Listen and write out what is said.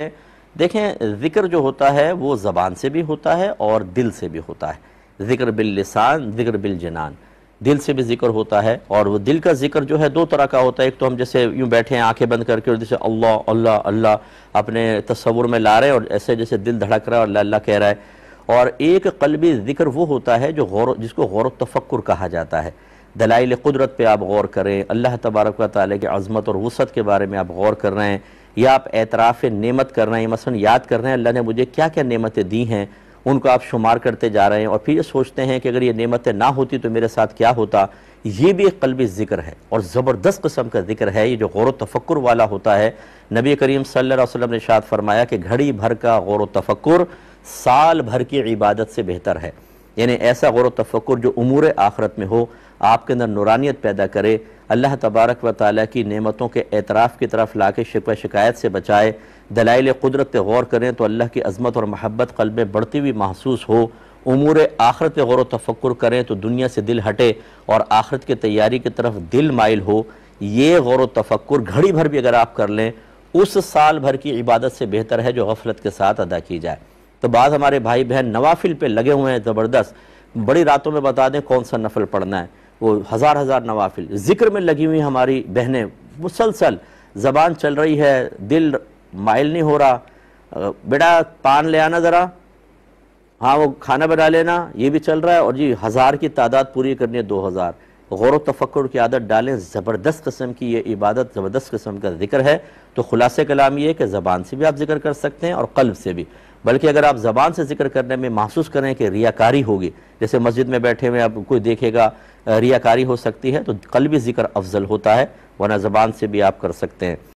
देखें, ज़िक्र जो होता है वो ज़बान से भी होता है और दिल से भी होता है। ज़िक्र बिल लिसान, ज़िक्र बिल जनान, दिल से भी ज़िक्र होता है। और वो दिल का ज़िक्र जो है दो तरह का होता है। एक तो हम जैसे यूँ बैठे हैं आंखें बंद करके और जैसे अल्लाह अल्लाह अल्लाह अपने तस्वुर में ला रहे हैं और ऐसे जैसे दिल धड़क रहा है और अल्लाह अल्लाह कह रहा है। और एक कल्बी ज़िक्र वो होता है जो जिसको गौर तफक्कुर कहा जाता है। दलाइल कुदरत पे आप गौर करें, अल्लाह तबारक व तआला की अज़मत और वुसअत के बारे में आप गौर कर रहे हैं, या आप एतराफ़ नेमत कर रहे हैं, मसलन याद कर रहे हैं अल्लाह ने मुझे क्या क्या नेमतें दी हैं, उनको आप शुमार करते जा रहे हैं और फिर ये सोचते हैं कि अगर ये नेमतें ना होती तो मेरे साथ क्या होता। ये भी एक क़ल्बी ज़िक्र है और ज़बरदस्त किस्म का ज़िक्र है, ये जो गौर व तफक्कुर वाला होता है। नबी करीम सल्लल्लाहु अलैहि वसल्लम ने इरशाद फरमाया कि घड़ी भर का गौर व तफक्कुर साल भर की इबादत से बेहतर है। यानी ऐसा गौर व तफक्कुर जो उमूर आखरत में हो, आपके अंदर नूरानियत पैदा करे, अल्लाह तबारक व तआला की नेमतों के एतराफ़ की तरफ ला के शिकवा शिकायत से बचाए, दलाइल कुदरत पर गौर करें तो अल्लाह की अज़मत और महब्बत क़ल्ब में बढ़ती हुई महसूस हो, उमूर आखरत पर गौर व तफक्कुर करें तो दुनिया से दिल हटे और आखरत की तैयारी की तरफ दिल माइल हो। ये गौर व तफक्कुर घड़ी भर भी अगर आप कर लें उस साल भर की इबादत से बेहतर है जो गफलत के साथ अदा की जाए। तो बाज़ हमारे भाई बहन नवाफिल पे लगे हुए हैं ज़बरदस्त, बड़ी रातों में बता दें कौन सा नफल पढ़ना है, वो हज़ार हज़ार नवाफिल। ज़िक्र में लगी हुई हमारी बहनें मुसलसल, ज़बान चल रही है, दिल माइल नहीं हो रहा, बेटा पान ले आना ज़रा, हाँ वो खाना बना लेना, ये भी चल रहा है और जी हज़ार की तादाद पूरी करनी है 2000। गौर व तफक्कुर की आदत डालें, ज़बरदस्त किस्म की ये इबादत, ज़बरदस्त किस्म का ज़िक्र है। तो खुलासे कलाम ये कि ज़बान से भी आप ज़िक्र कर सकते हैं और क़ल्ब से भी। बल्कि अगर आप ज़बान से ज़िक्र करने में महसूस करें कि रियाकारी होगी, जैसे मस्जिद में बैठे हुए आप कोई देखेगा रियाकारी हो सकती है, तो क़ल्बी ज़िक्र अफजल होता है, वरना ज़बान से भी आप कर सकते हैं।